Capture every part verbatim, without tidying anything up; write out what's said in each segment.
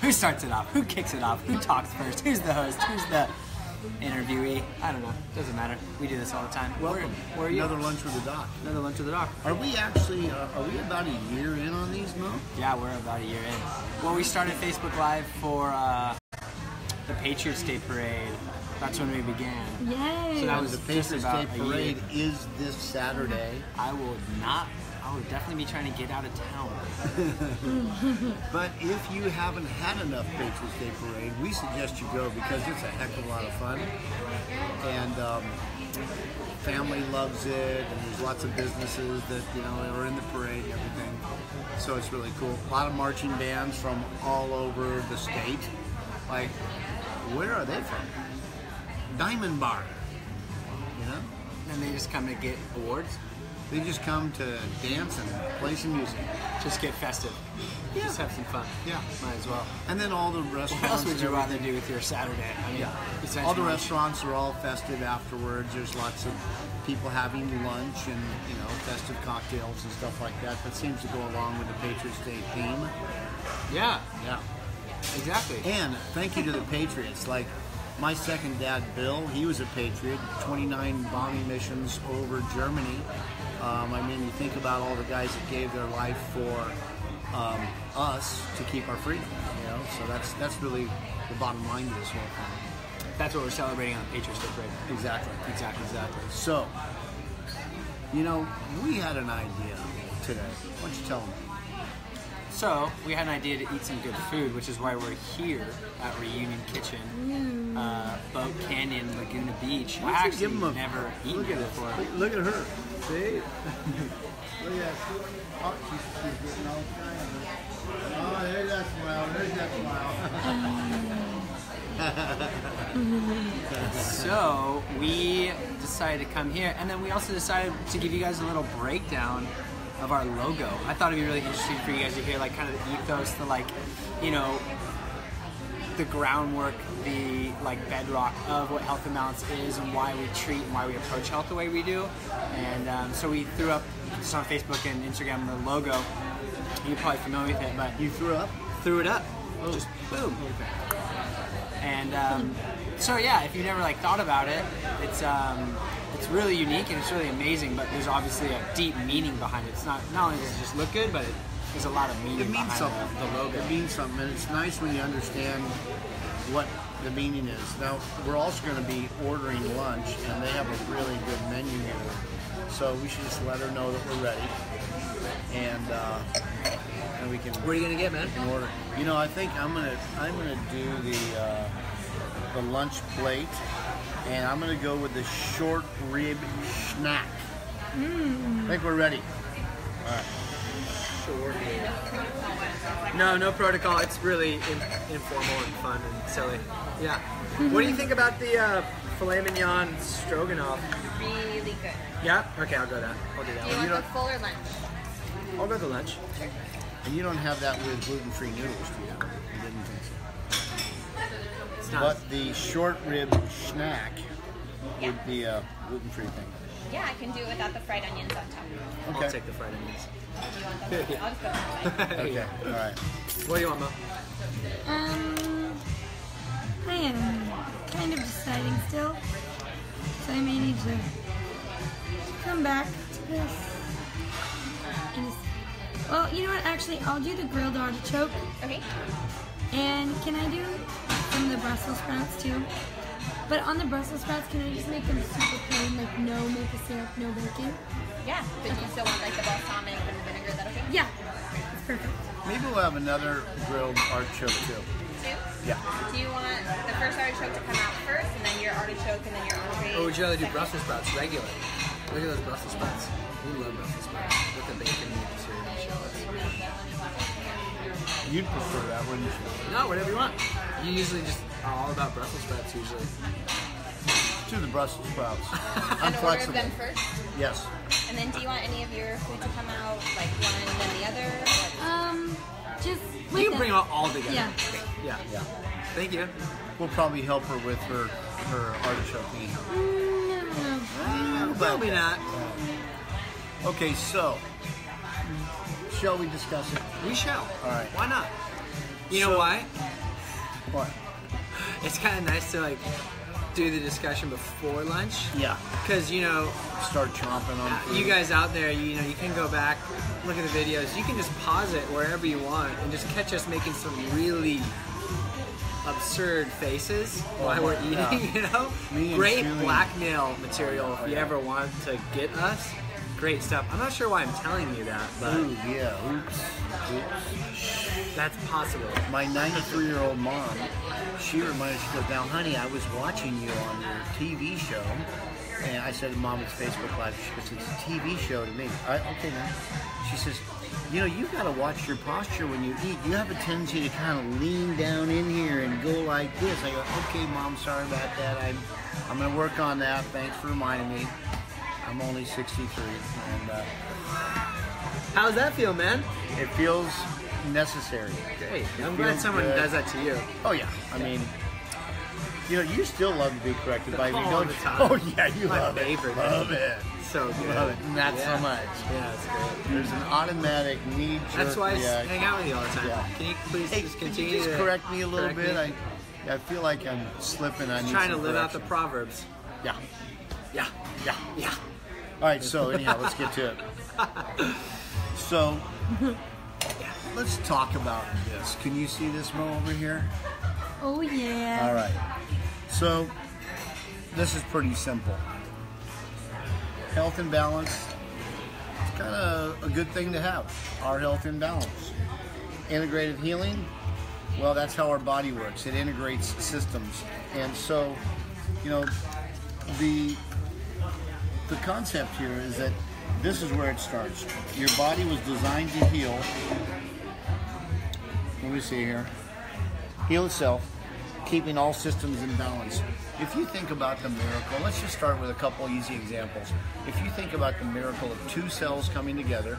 Who starts it off? Who kicks it off? Who talks first? Who's the host? Who's the interviewee? I don't know. Doesn't matter. We do this all the time. Welcome. Where, where are you? Another lunch with the doc. Another lunch with the doc. Are we actually? Uh, are we about a year in on these, Mo? Yeah, we're about a year in. Well, we started Facebook Live for uh, the Patriots Day Parade. That's when we began. Yay! So that was the Patriots Day Parade is this Saturday. I will not. I would definitely be trying to get out of town. But if you haven't had enough Patriots Day Parade, we suggest you go because it's a heck of a lot of fun. And um, family loves it, and there's lots of businesses that, you know, are in the parade and everything. So it's really cool. A lot of marching bands from all over the state. Like, where are they from? Diamond Bar, you know? And they just come to get awards? They just come to dance and play some music. Just get festive. Yeah. Just have some fun. Yeah. Might as well. And then all the restaurants... What else would you rather do with your Saturday? I mean, yeah. All the restaurants are all festive afterwards. There's lots of people having lunch and, you know, festive cocktails and stuff like that. That seems to go along with the Patriots Day theme. Yeah. Yeah. Exactly. And thank you to the Patriots. Like, my second dad, Bill, he was a Patriot. twenty-nine bombing missions over Germany. Um, I mean, you think about all the guys that gave their life for um, us to keep our freedom, you know? So that's that's really the bottom line to this whole thing. That's what we're celebrating on the Patriots Day Parade. Exactly. Exactly. Exactly. So, you know, we had an idea today. Why don't you tell them? So, we had an idea to eat some good food, which is why we're here at Reunion Kitchen. Mm. Uh, Boat Canyon, Laguna Beach. I actually give them a, never eaten here before. Look at her. See? Look at that. Oh, she's, she's getting all kinds of... Oh, there's that smile. There's that smile. So, we decided to come here, and then we also decided to give you guys a little breakdown of our logo. I thought it'd be really interesting for you guys to hear, like, kind of the ethos, the, like, you know, the groundwork, the like bedrock of what Health and Balance is and why we treat and why we approach health the way we do. And um, so we threw up just on Facebook and Instagram the logo. You're probably familiar with it, but you threw up, threw it up, oh. Just boom. And um, so yeah, if you never like thought about it, it's um, it's really unique and it's really amazing. But there's obviously a deep meaning behind it. It's not not only does it just look good, but it, there's a lot of meaning. It means something. The, the logo. It means something, and it's nice when you understand what the meaning is. Now, we're also going to be ordering lunch, and they have a really good menu here, so we should just let her know that we're ready, and uh, and we can. What are you going to get, man? We can order. You know, I think I'm gonna I'm gonna do the uh, the lunch plate, and I'm gonna go with the short rib snack. Mm. I think we're ready. All right. Sure. No, no protocol. It's really in, informal and fun and silly. Yeah. Mm-hmm. What do you think about the uh, filet mignon stroganoff? Really good. Yeah? Okay, I'll go that. I'll do that. Do you one. want you the full or lunch? I'll go the lunch. Sure. And you don't have that with gluten-free noodles, do you? I didn't think so. But the short rib snack yeah. would be a gluten-free thing. Yeah, I can do it without the fried onions on top. Okay. I'll take the fried onions. Do you want them? I'll just go with okay, all right. What do you want, Mo? Um, I am kind of deciding still, so I may need to come back to this. Just, well, you know what? Actually, I'll do the grilled artichoke. Okay. And can I do some of the Brussels sprouts too? But on the Brussels sprouts, can I just make them super plain, like no maple syrup, no bacon? Yeah, but okay. You still want like the balsamic and the vinegar, that'll okay? Yeah, it's perfect. Maybe we'll have another grilled artichoke too. Two? Yeah. Do you want the first artichoke to come out first, and then your artichoke, and then your entree? Or would you rather do Brussels sprouts, regular? Look at those Brussels sprouts. We love Brussels sprouts with the bacon and maple syrup and shallots. You'd prefer that, wouldn't you? No, whatever you want. You usually just are all about Brussels sprouts usually. To the Brussels sprouts. I'm and order them first? Yes. And then do you want any of your food to come out, like one and then the other? Or? Um, just... You can bring it all together. Yeah. Yeah. Yeah. Thank you. We'll probably help her with her, her artichoke. Mm, no, no, no. Probably not. Okay, so... shall we discuss it? We shall. All right. Why not? You so, know why? What? It's kind of nice to like do the discussion before lunch. Yeah. Because, you know, start chomping on food. You guys out there, you know, you can go back, look at the videos. You can just pause it wherever you want and just catch us making some really absurd faces oh, while we're eating, yeah. you know? Me Great blackmail material if you ever want to get us. Great stuff. I'm not sure why I'm telling you that, but... Ooh, yeah. Oops. Oops. That's possible. My ninety-three-year-old mom, she reminded me, she goes, now, honey, I was watching you on your T V show, and I said, Mom, it's Facebook Live. She goes, it's a T V show to me. All right, okay, now. She says, you know, you got to watch your posture when you eat. You have a tendency to kind of lean down in here and go like this. I go, okay, Mom, sorry about that. I'm, I'm going to work on that. Thanks for reminding me. I'm only sixty-three. And, uh, how does that feel, man? It feels necessary. Great. It I'm glad someone good. does that to you. Oh, yeah. I mean, you know, you still love to be corrected the by me, don't you? Oh, yeah, you My love favorite, it. Man. Love it. So good. Love it. Not yeah. so much. Yeah, it's great. There's an automatic need to. That's why I yeah. hang out with you all the time. Yeah. Can you please hey, just continue just to correct me a little bit? I, I feel like I'm slipping. I just need trying to live correction. out the Proverbs. Yeah. Yeah. Yeah. Yeah. All right, so anyhow, let's get to it. So, yeah, let's talk about this. Can you see this Mo over here? Oh, yeah. All right. So, this is pretty simple. Health and balance, it's kind of a good thing to have, our health and balance. Integrative healing, well, that's how our body works. It integrates systems. And so, you know, the... The concept here is that this is where it starts. Your body was designed to heal. Let me see here. Heal itself, keeping all systems in balance. If you think about the miracle, let's just start with a couple easy examples. If you think about the miracle of two cells coming together,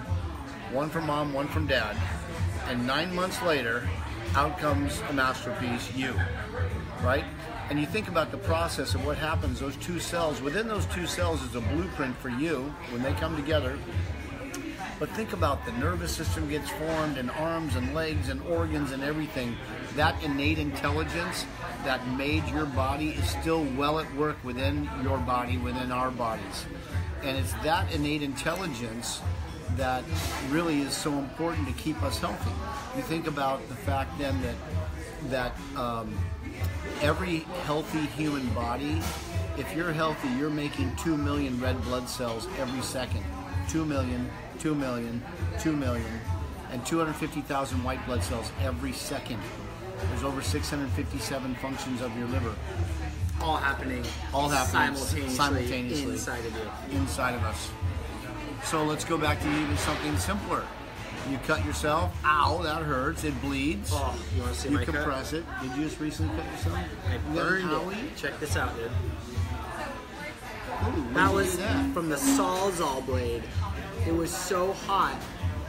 one from mom, one from dad, and nine months later, out comes a masterpiece, you, right? And you think about the process of what happens, those two cells, within those two cells is a blueprint for you when they come together. But think about the nervous system gets formed and arms and legs and organs and everything. That innate intelligence that made your body is still well at work within your body, within our bodies. And it's that innate intelligence that really is so important to keep us healthy. You think about the fact then that that um, every healthy human body, if you're healthy, you're making two million red blood cells every second. Two million, two million, two million, and two hundred fifty thousand white blood cells every second. There's over six hundred fifty-seven functions of your liver. All happening, all happening simultaneously, simultaneously inside of you. Inside of us. So let's go back to even something simpler. You cut yourself. Ow, that hurts. It bleeds. Oh, you want to see you my cut? You compress it. Did you just recently cut yourself? I burned it. Check this out, dude. Ooh, that was that? from the Sawzall blade. It was so hot,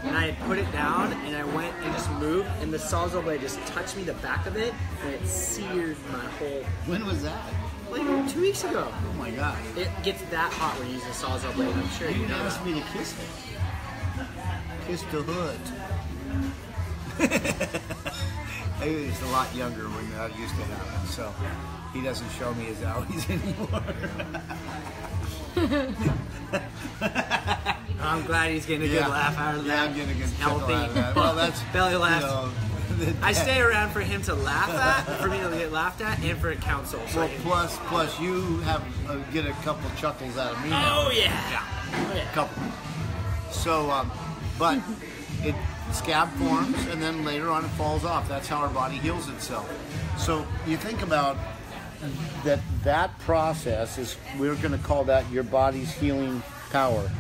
and I had put it down, and I went and just moved, and the Sawzall blade just touched me the back of it, and it seared my whole... When was that? Like two weeks ago. Oh, my God. It gets that hot when you use a Sawzall blade. I'm sure you, you know asked me to kiss it. Kiss the hood. He was a lot younger when that used to happen, so he doesn't show me his alleys anymore. I'm glad he's getting a yeah. good laugh out of that. Yeah, I'm getting a good healthy out of that. Well, that's belly laugh. You know, I stay around for him to laugh at, for me to get laughed at, and for counsel. So well, plus, plus you have uh, get a couple chuckles out of me. Oh yeah. yeah, oh yeah, couple. So. Um, But it scab forms, and then later on it falls off. That's how our body heals itself. So you think about that that process is, we're going to call that your body's healing power.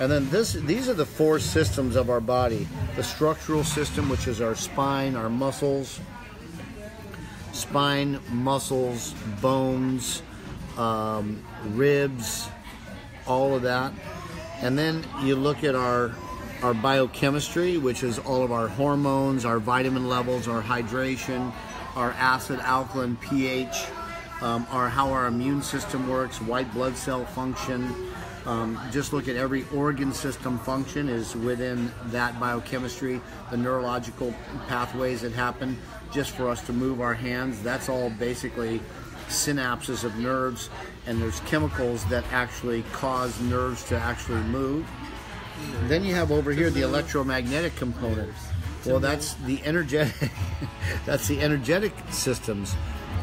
And then this, these are the four systems of our body. The structural system, which is our spine, our muscles, spine, muscles, bones, um, ribs, all of that. And then you look at our... our biochemistry, which is all of our hormones, our vitamin levels, our hydration, our acid, alkaline, pH, um, our how our immune system works, white blood cell function, Um, just look at every organ system function is within that biochemistry, the neurological pathways that happen just for us to move our hands. That's all basically synapses of nerves, and there's chemicals that actually cause nerves to actually move. Then you have over here the electromagnetic component. Well, that's the energetic that's the energetic systems.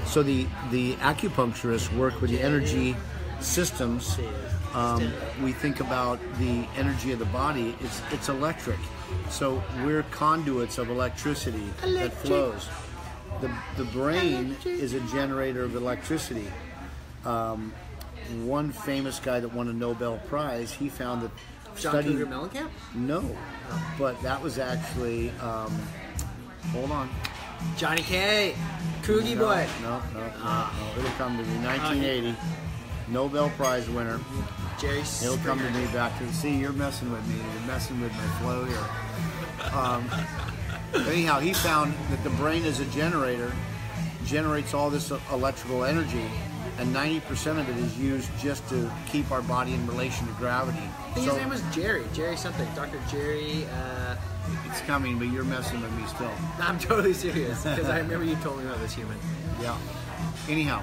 So the, the acupuncturists work with the energy systems. Um, we think about the energy of the body, it's, it's electric. So we're conduits of electricity electric. that flows. The, the brain electric. is a generator of electricity. Um, one famous guy that won a Nobel Prize, he found that... John Cougar Mellencamp? No, but that was actually... Um, hold on. Johnny K. Coogie no, Boy. No, no, no, no. It'll come to me. nineteen eighty. Nobel Prize winner. Jerry Springer. He'll come to me back to see. You're messing with me. You're messing with my flow here. Um, anyhow, he found that the brain is a generator, generates all this electrical energy, and ninety percent of it is used just to keep our body in relation to gravity. I think so, his name was Jerry. Jerry something. Doctor Jerry. Uh, it's coming, but you're messing with me still. I'm totally serious because I remember you told me about this human. Yeah. Anyhow.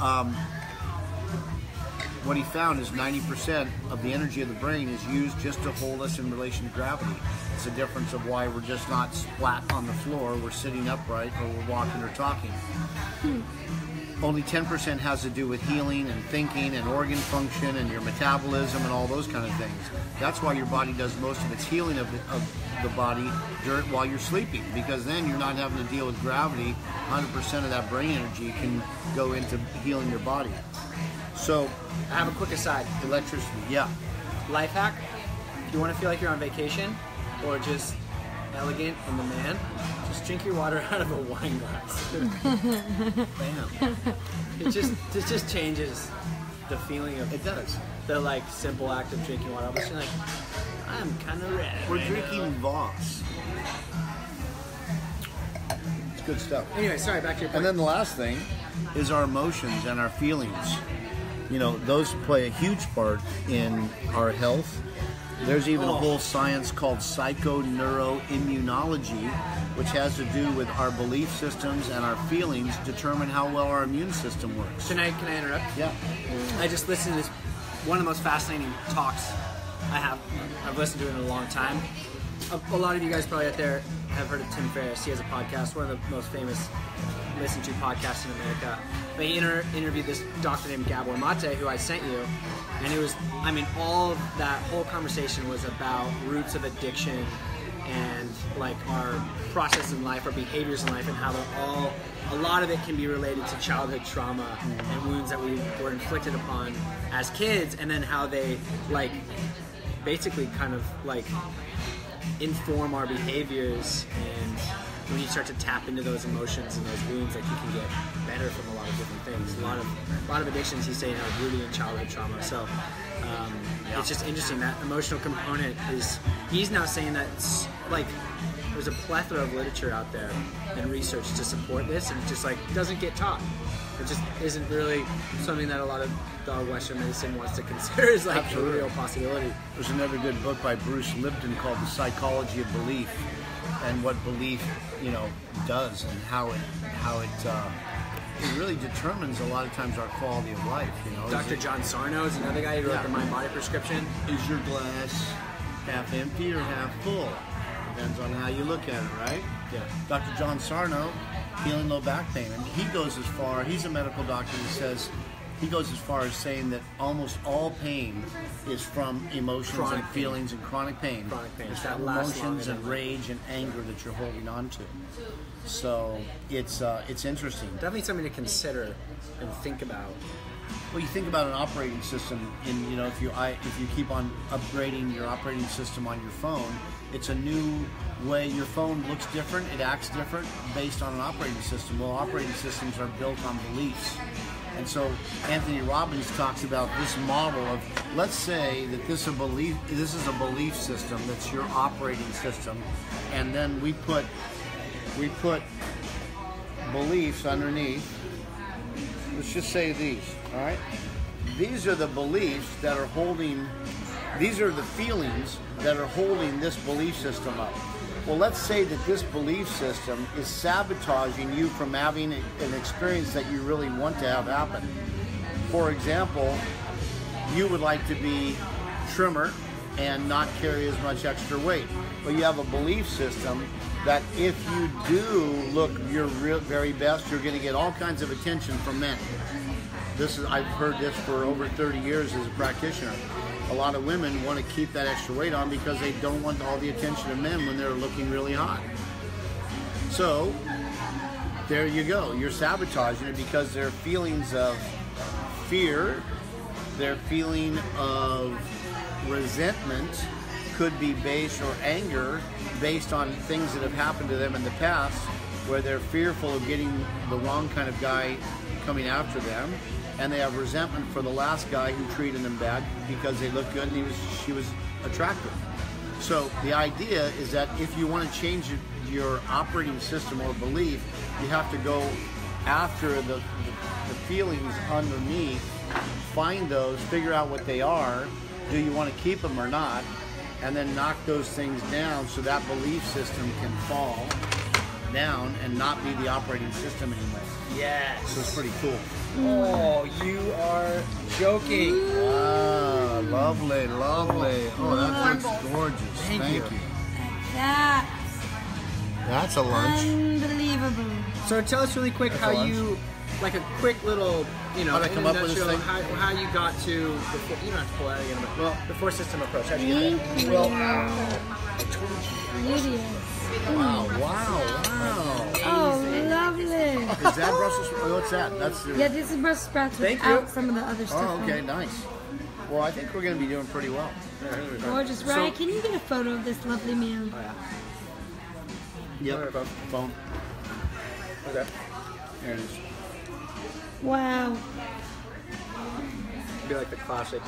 Um, What he found is ninety percent of the energy of the brain is used just to hold us in relation to gravity. It's the difference of why we're just not flat on the floor, we're sitting upright, or we're walking or talking. Hmm. Only ten percent has to do with healing and thinking and organ function and your metabolism and all those kind of things. That's why your body does most of its healing of the, of the body during, while you're sleeping, because then you're not having to deal with gravity. one hundred percent of that brain energy can go into healing your body. So, I have a quick aside. Electricity, yeah. Life hack, if you want to feel like you're on vacation or just elegant and the man, just drink your water out of a wine glass. Bam. It just, it just changes the feeling of it does. The like simple act of drinking water. I'm just like, I'm kind of red. We're right drinking Voss. It's good stuff. Anyway, sorry, back to your point. And then the last thing is our emotions and our feelings. You know, those play a huge part in our health. There's even a whole science called psychoneuroimmunology, which has to do with our belief systems and our feelings determine how well our immune system works. Can I, can I interrupt? Yeah. I just listened to this, one of the most fascinating talks I have. I've listened to it in a long time. A, a lot of you guys probably out there have heard of Tim Ferriss. He has a podcast, one of the most famous listened to podcasts in America. But he inter interviewed this doctor named Gabor Mate, who I sent you, and it was, I mean, all of that whole conversation was about roots of addiction and like our process in life, our behaviors in life, and how they're all, a lot of it can be related to childhood trauma and wounds that we were inflicted upon as kids, and then how they like basically kind of like inform our behaviors. And when you start to tap into those emotions and those wounds, like you can get better from a lot of different things. A lot of, a lot of addictions, he's saying, are rooted in childhood trauma. So um, yeah. It's just interesting that emotional component is. He's now saying that it's like there's a plethora of literature out there and research to support this, and it just like doesn't get taught. It just isn't really something that a lot of the Western medicine wants to consider as like Absolutely. a real possibility. There's another good book by Bruce Lipton called The Psychology of Belief, and what belief, you know, does, and how it, how it, uh, it really determines a lot of times our quality of life. You know, Doctor John Sarno is another guy who wrote yeah. the Mind Body Prescription. Is your glass half empty or half full? Depends on how you look at it, right? Yeah. Doctor John Sarno, healing low back pain, and he goes as far. He's a medical doctor who says he goes as far as saying that almost all pain is from emotions chronic and feelings pain. and chronic pain. Chronic pain. It's that emotions and rage and anger that you're holding on to. So it's uh, it's interesting. Definitely something to consider and think about. Well, you think about an operating system, and you know if you I, if you keep on upgrading your operating system on your phone, it's a new way. Your phone looks different, it acts different based on an operating system. Well, operating systems are built on beliefs. And so Anthony Robbins talks about this model of, let's say that this, a belief, this is a belief system that's your operating system, and then we put, we put beliefs underneath. Let's just say these, all right? these are the beliefs that are holding, these are the feelings that are holding this belief system up. Well, let's say that this belief system is sabotaging you from having an experience that you really want to have happen. For example, you would like to be trimmer and not carry as much extra weight. But you have a belief system that if you do look your real, very best, you're going to get all kinds of attention from men. This is, I've heard this for over thirty years as a practitioner. A lot of women want to keep that extra weight on because they don't want all the attention of men when they're looking really hot. So there you go. You're sabotaging it because their feelings of fear, their feeling of resentment could be based, or anger based on things that have happened to them in the past, where they're fearful of getting the wrong kind of guy coming after them, and they have resentment for the last guy who treated them bad because they looked good and he was, she was attractive. So the idea is that if you want to change your operating system or belief, you have to go after the, the, the feelings underneath, find those, figure out what they are, do you want to keep them or not, and then knock those things down so that belief system can fall down and not be the operating system anymore. Yes. So it's pretty cool. Oh, you are joking. Ooh. Ah, lovely, lovely. Oh, that looks gorgeous. Thank, Thank you. you. That's, That's a lunch. Unbelievable. So tell us really quick That's how you, like a quick little, you know, how, come up with this how, how you got to, you don't have to pull out again, but well, the four-system approach. How did you get it? Well, wow. Wow, wow, wow. Oh, lovely. Is that Brussels sprouts? What's that? That's the... Yeah, this is Brussels sprouts without some of the other stuff. Oh, okay, nice. Well, I think we're going to be doing pretty well. Gorgeous. Ryan, so, can you get a photo of this lovely meal? Oh, yeah. Yep. Right, phone. Okay. There it is. Wow. It'd be like the classic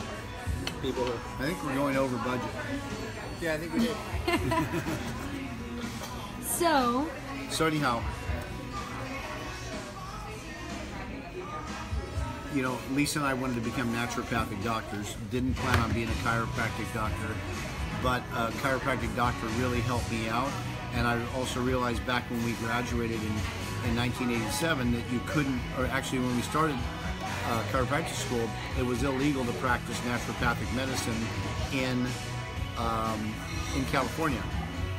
people who... I think we're going over budget. Yeah, I think we did. so... So anyhow, you know, Lisa and I wanted to become naturopathic doctors. Didn't plan on being a chiropractic doctor, but a chiropractic doctor really helped me out. And I also realized back when we graduated in in nineteen eighty-seven that you couldn't, or actually when we started uh, chiropractic school, it was illegal to practice naturopathic medicine in um, in California.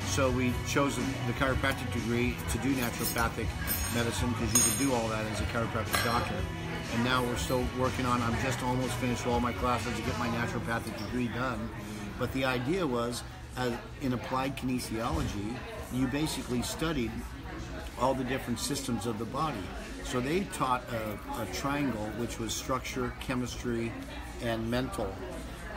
So we chose the chiropractic degree to do naturopathic medicine because you could do all that as a chiropractic doctor. And now we're still working on, I'm just almost finished all my classes to get my naturopathic degree done. But the idea was, as in applied kinesiology, you basically studied all the different systems of the body. So they taught a, a triangle, which was structure, chemistry, and mental.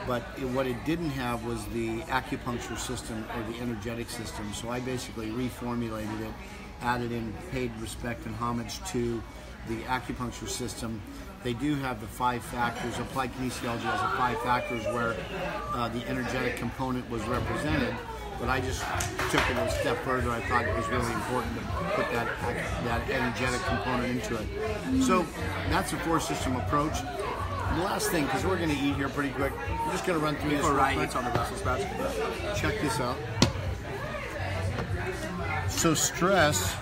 But it, what it didn't have was the acupuncture system or the energetic system. So I basically reformulated it, added in, paid respect and homage to the acupuncture system. They do have the five factors. Applied kinesiology has the five factors where uh, the energetic component was represented. But I just took it a step further. I thought it was really important to put that that energetic component into it. So that's a four-system approach. The last thing, because we're going to eat here pretty quick, I'm just going to run through this. All right, it's on the Brussels sprouts. Check this out. So stress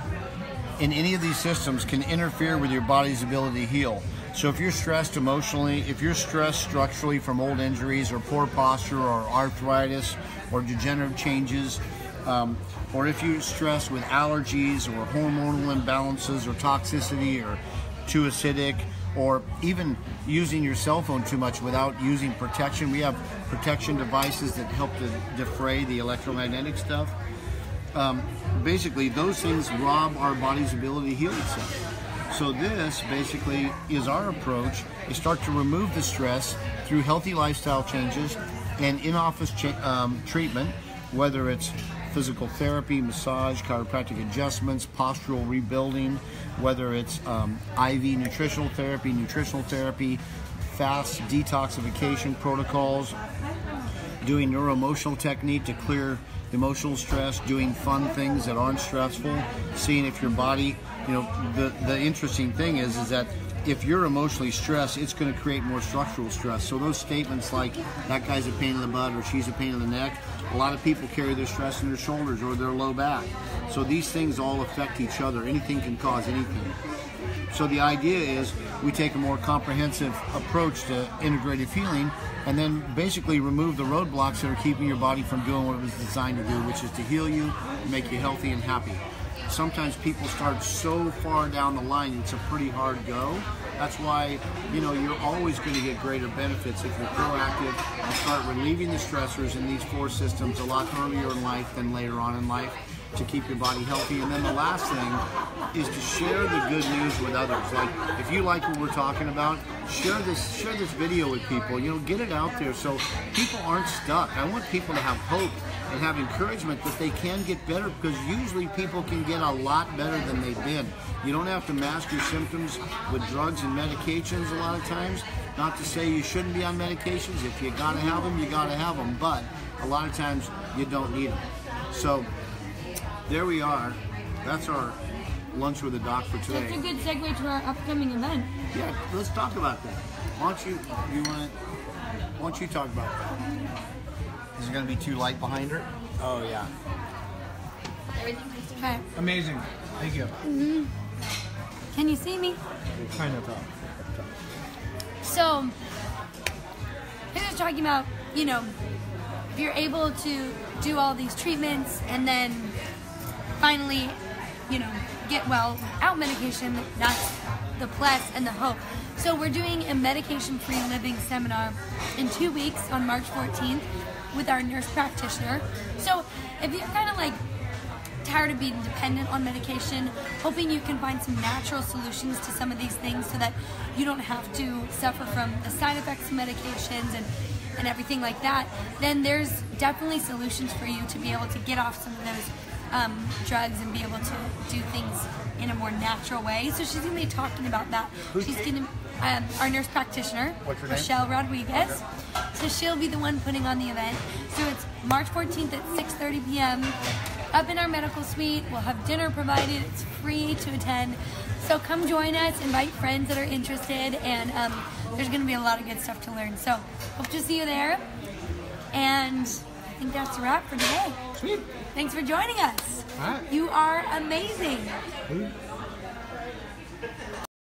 in any of these systems can interfere with your body's ability to heal. So if you're stressed emotionally, if you're stressed structurally from old injuries or poor posture or arthritis or degenerative changes, um, or if you're stressed with allergies or hormonal imbalances or toxicity or too acidic, or even using your cell phone too much without using protection. We have protection devices that help to defray the electromagnetic stuff. Um, basically, those things rob our body's ability to heal itself. So this basically is our approach, is start to remove the stress through healthy lifestyle changes and in-office um, treatment, whether it's physical therapy, massage, chiropractic adjustments, postural rebuilding, whether it's um, I V nutritional therapy, nutritional therapy, fast detoxification protocols, doing neuroemotional technique to clear emotional stress, doing fun things that aren't stressful, seeing if your body, you know, the, the interesting thing is, is that if you're emotionally stressed, it's going to create more structural stress. So those statements like, that guy's a pain in the butt or she's a pain in the neck, a lot of people carry their stress in their shoulders or their low back. So these things all affect each other. Anything can cause anything. So the idea is we take a more comprehensive approach to integrative healing and then basically remove the roadblocks that are keeping your body from doing what it was designed to do, which is to heal you, make you healthy and happy. Sometimes people start so far down the line, it's a pretty hard go. That's why, you know, you're always going to get greater benefits if you're proactive and start relieving the stressors in these four systems a lot earlier in life than later on in life to keep your body healthy. And then the last thing is to share the good news with others. Like, if you like what we're talking about, share this share this video with people. You know, get it out there so people aren't stuck. I want people to have hope and have encouragement that they can get better, because usually people can get a lot better than they've been. You don't have to mask your symptoms with drugs and medications a lot of times. Not to say you shouldn't be on medications. If you gotta have them, you gotta have them. But a lot of times you don't need them. So there we are. That's our lunch with the doc for today. That's a good segue to our upcoming event. Yeah, let's talk about that. Why don't you, you want to, why don't you talk about that? Is it going to be too light behind her? Oh, yeah. Everything's okay. Amazing. Thank you. Mm-hmm. Can you see me? Kind of. So, I was talking about, you know, if you're able to do all these treatments and then finally, you know, get well without medication, that's the plus and the hope. So we're doing a medication-free living seminar in two weeks on March fourteenth with our nurse practitioner. So if you're kind of like tired of being dependent on medication, hoping you can find some natural solutions to some of these things so that you don't have to suffer from the side effects of medications and and everything like that, then there's definitely solutions for you to be able to get off some of those um, drugs and be able to do things in a more natural way. So she's going to be talking about that. Who's she's going to, um, our nurse practitioner, Michelle Rodriguez. Okay. So she'll be the one putting on the event. So it's March fourteenth at six thirty p m up in our medical suite. We'll have dinner provided. It's free to attend. So come join us, invite friends that are interested, and um, there's going to be a lot of good stuff to learn. So hope to see you there. And I think that's a wrap for today. Sweet. Thanks for joining us. All right. You are amazing. Hey.